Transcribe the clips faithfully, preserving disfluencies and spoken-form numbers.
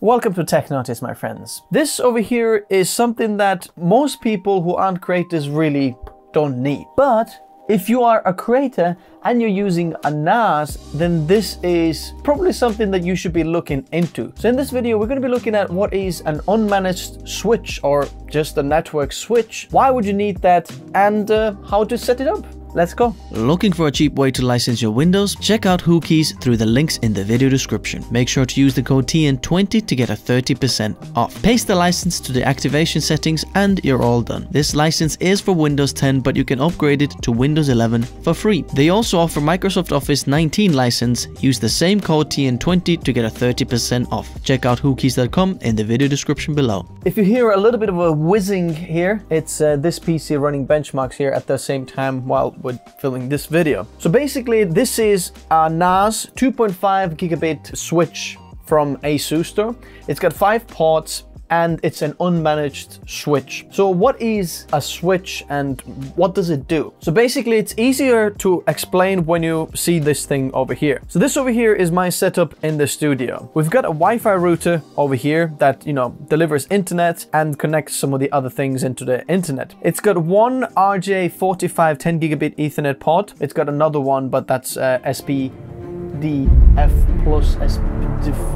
Welcome to TechNautis, my friends. This over here is something that most people who aren't creators really don't need. But if you are a creator and you're using a N A S, then this is probably something that you should be looking into. So in this video, we're going to be looking at what is an unmanaged switch or just a network switch. Why would you need that and uh, how to set it up? Let's go. Looking for a cheap way to license your Windows? Check out HooKeys through the links in the video description. Make sure to use the code T N twenty to get a thirty percent off. Paste the license to the activation settings and you're all done. This license is for Windows ten, but you can upgrade it to Windows eleven for free. They also offer Microsoft Office nineteen license. Use the same code T N twenty to get a thirty percent off. Check out HooKeys dot com in the video description below. If you hear a little bit of a whizzing here, it's uh, this P C running benchmarks here at the same time while we're filming this video. So basically this is a N A S two point five gigabit switch from Asustor. It's got five ports and it's an unmanaged switch. So what is a switch and what does it do? So basically it's easier to explain when you see this thing over here. So this over here is my setup in the studio. We've got a Wi-Fi router over here that, you know, delivers internet and connects some of the other things into the internet. It's got one R J forty-five ten gigabit Ethernet port. It's got another one, but that's uh, S P D F plus S P D F.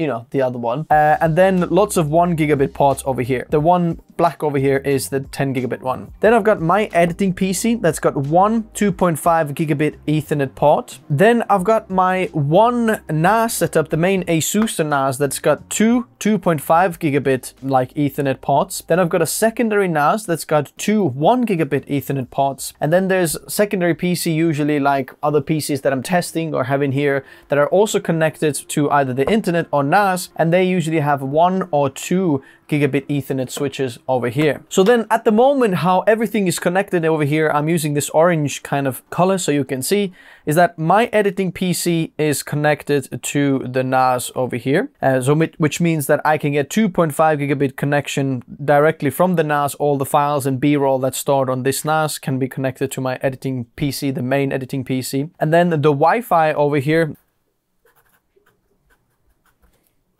You know, the other one. Uh, and then lots of one gigabit ports over here. The one black over here is the ten gigabit one. Then I've got my editing P C that's got one two point five gigabit Ethernet port. Then I've got my one N A S setup, the main Asustor N A S that's got two two point five gigabit like Ethernet ports. Then I've got a secondary N A S that's got two one gigabit Ethernet ports. And then there's secondary P C, usually like other P Cs that I'm testing or have in here that are also connected to either the internet or N A S, and they usually have one or two gigabit Ethernet switches over here. So then at the moment, how everything is connected over here, I'm using this orange kind of color so you can see, is that my editing P C is connected to the N A S over here. Uh, so which means that I can get two point five gigabit connection directly from the N A S. All the files and B-roll that's stored on this N A S can be connected to my editing P C, the main editing P C. And then the Wi-Fi over here,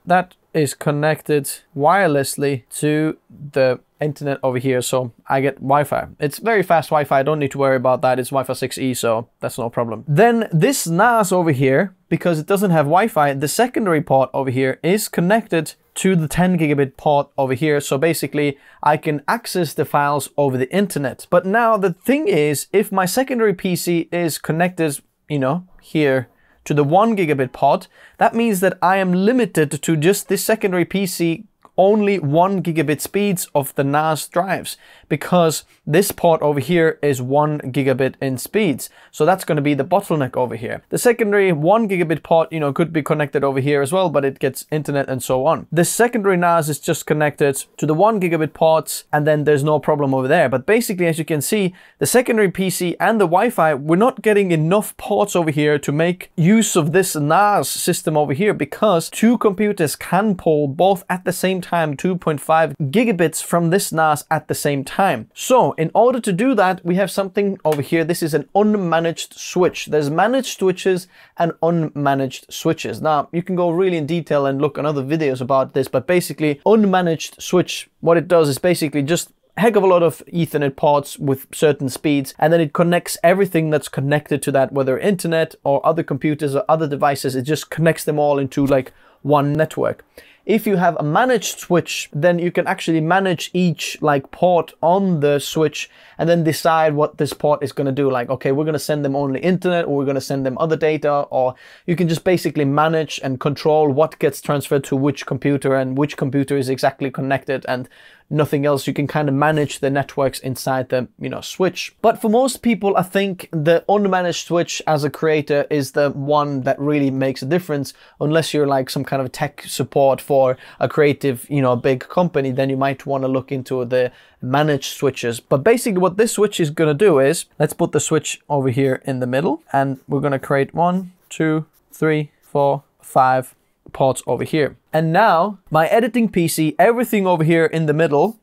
that is connected wirelessly to the internet over here, so I get Wi-Fi. It's very fast Wi-Fi, I don't need to worry about that. It's Wi-Fi six E, so that's no problem. Then this N A S over here, because it doesn't have Wi-Fi, the secondary port over here is connected to the ten gigabit port over here. So basically I can access the files over the internet. But now the thing is, if my secondary P C is connected, you know, here, to the one gigabit port, that means that I am limited to just this secondary P C, only one gigabit speeds of the N A S drives, because this port over here is one gigabit in speeds. So that's going to be the bottleneck over here. The secondary one gigabit port, you know, could be connected over here as well, but it gets internet and so on. The secondary N A S is just connected to the one gigabit ports, and then there's no problem over there. But basically, as you can see, the secondary P C and the Wi-Fi, we're not getting enough ports over here to make use of this N A S system over here, because two computers can pull both at the same time time two point five gigabits from this N A S at the same time. So in order to do that, we have something over here. This is an unmanaged switch. There's managed switches and unmanaged switches. Now you can go really in detail and look on other videos about this, but basically unmanaged switch, what it does is basically just heck of a lot of Ethernet ports with certain speeds, and then it connects everything that's connected to that, whether internet or other computers or other devices. It just connects them all into like one network. If you have a managed switch, then you can actually manage each like port on the switch and then decide what this port is going to do. Like, okay, we're going to send them only internet, or we're going to send them other data, or you can just basically manage and control what gets transferred to which computer and which computer is exactly connected and nothing else. You can kind of manage the networks inside the, you know, switch. But for most people, I think the unmanaged switch as a creator is the one that really makes a difference, unless you're like some kind of tech support for or a creative, you know, big company, then you might want to look into the managed switches. But basically what this switch is going to do is, let's put the switch over here in the middle, and we're going to create one, two, three, four, five ports over here. And now my editing P C, everything over here in the middle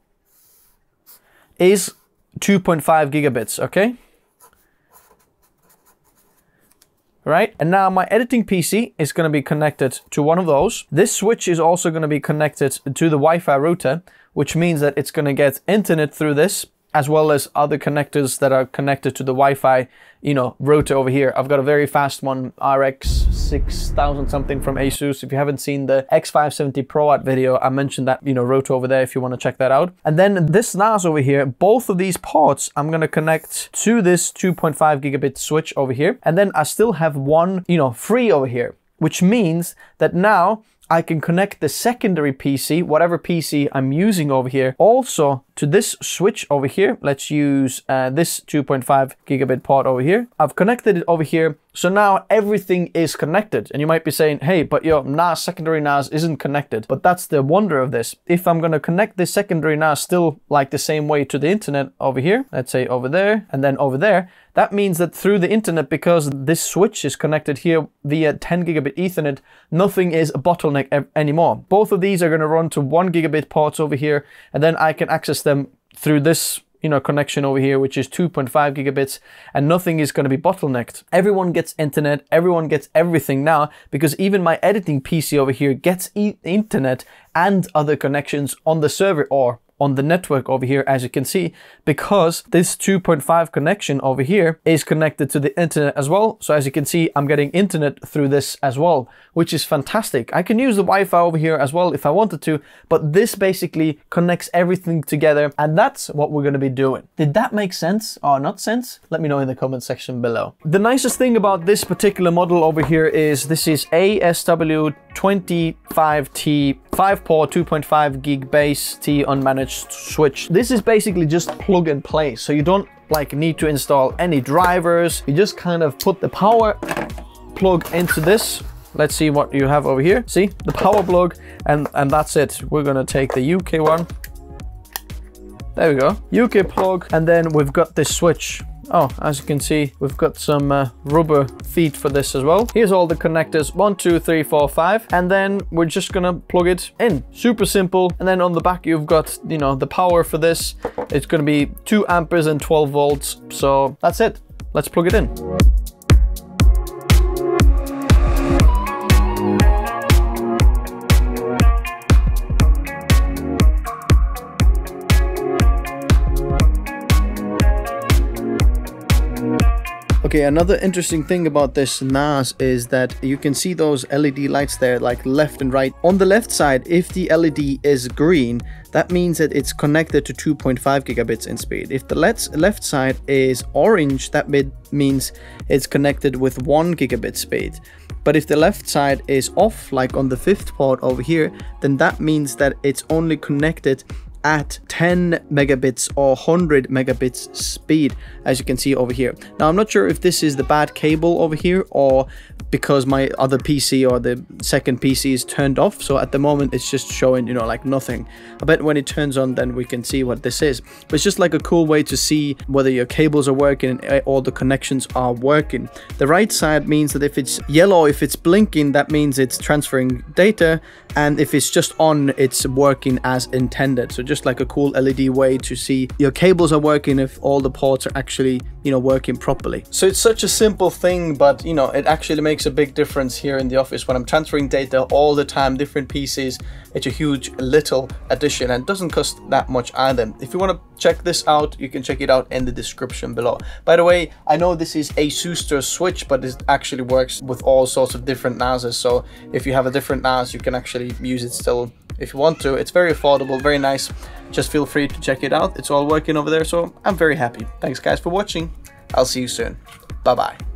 is two point five gigabits, okay? right? And now my editing P C is going to be connected to one of those. This switch is also going to be connected to the Wi-Fi router, which means that it's going to get internet through this, as well as other connectors that are connected to the Wi-Fi, you know, router over here. I've got a very fast one, R X six thousand something from Asus. If you haven't seen the X five seventy ProArt video, I mentioned that, you know, router over there if you want to check that out. And then this N A S over here, both of these ports, I'm going to connect to this two point five gigabit switch over here. And then I still have one, you know, free over here, which means that now I can connect the secondary P C, whatever P C I'm using over here, also to this switch over here. Let's use uh, this two point five gigabit port over here. I've connected it over here. So now everything is connected. And you might be saying, hey, but your N A S, secondary N A S isn't connected. But that's the wonder of this. If I'm going to connect this secondary N A S still like the same way to the internet over here, let's say over there and then over there, that means that through the internet, because this switch is connected here via ten gigabit Ethernet, nothing is a bottleneck e- anymore. Both of these are going to run to one gigabit ports over here, and then I can access them through this, you know, connection over here, which is two point five gigabits, and nothing is going to be bottlenecked. Everyone gets internet, everyone gets everything now, because even my editing P C over here gets e- internet and other connections on the server or on the network over here, as you can see, because this two point five connection over here is connected to the internet as well. So as you can see, I'm getting internet through this as well, which is fantastic. I can use the Wi-Fi over here as well if I wanted to, but this basically connects everything together, and that's what we're going to be doing. Did that make sense or not sense? Let me know in the comment section below. The nicest thing about this particular model over here is this is A S W twenty-five T five port two point five gig base T unmanaged switch. This is basically just plug and play, so you don't like need to install any drivers. You just kind of put the power plug into this. Let's see what you have over here. See the power plug, and and that's it. We're gonna take the U K one. There we go, U K plug, and then we've got this switch. Oh, as you can see, we've got some uh, rubber feet for this as well. Here's all the connectors, one, two, three, four, five, and then we're just gonna plug it in. Super simple. And then on the back, you've got, you know, the power for this. It's gonna be two amperes and twelve volts. So that's it. Let's plug it in. Okay, another interesting thing about this N A S is that you can see those L E D lights there, like left and right. On the left side, if the L E D is green, that means that it's connected to two point five gigabits in speed. If the left side is orange, that means it's connected with one gigabit speed. But if the left side is off, like on the fifth port over here, then that means that it's only connected at ten megabits or one hundred megabits speed, as you can see over here. Now, I'm not sure if this is the bad cable over here or because my other P C or the second P C is turned off. So at the moment, it's just showing, you know, like nothing. I bet when it turns on, then we can see what this is. But it's just like a cool way to see whether your cables are working and all the connections are working. The right side means that if it's yellow, if it's blinking, that means it's transferring data. And if it's just on, it's working as intended. So just just like a cool L E D way to see your cables are working, if all the ports are actually, you know, working properly. So it's such a simple thing, but you know, it actually makes a big difference here in the office when I'm transferring data all the time, different P Cs. It's a huge little addition and doesn't cost that much either. If you want to check this out, you can check it out in the description below. By the way, I know this is Asustor switch, but it actually works with all sorts of different N A Ses. So if you have a different N A S, you can actually use it still if you want to. It's very affordable, very nice. Just feel free to check it out. It's all working over there, so I'm very happy. Thanks guys for watching. I'll see you soon. Bye bye.